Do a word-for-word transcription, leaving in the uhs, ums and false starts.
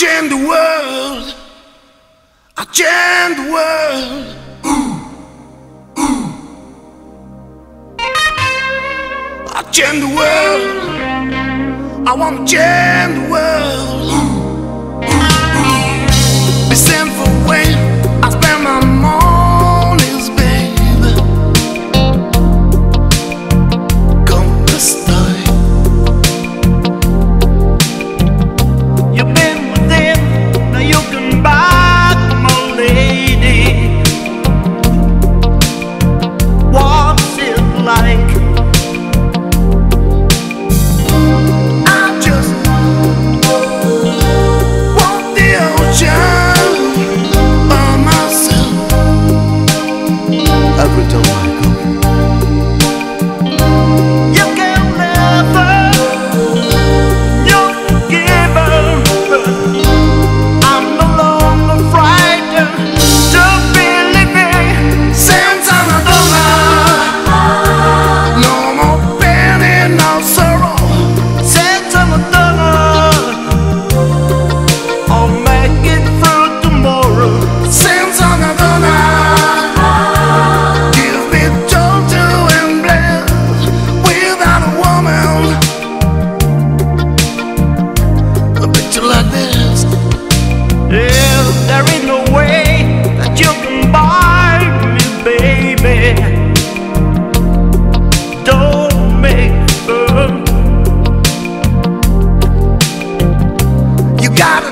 change the world. I change the world. Ooh, ooh. I change the world. I want to change the world. Ooh, ooh, ooh. The sinful way I spend my mornings, baby. Come this time. You got